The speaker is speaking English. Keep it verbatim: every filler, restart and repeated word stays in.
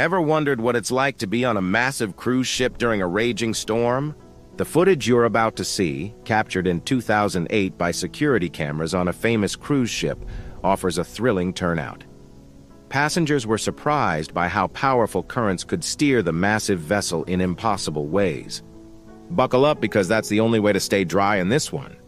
Ever wondered what it's like to be on a massive cruise ship during a raging storm? The footage you're about to see, captured in two thousand eight by security cameras on a famous cruise ship, offers a thrilling turnout. Passengers were surprised by how powerful currents could steer the massive vessel in impossible ways. Buckle up, because that's the only way to stay dry in this one.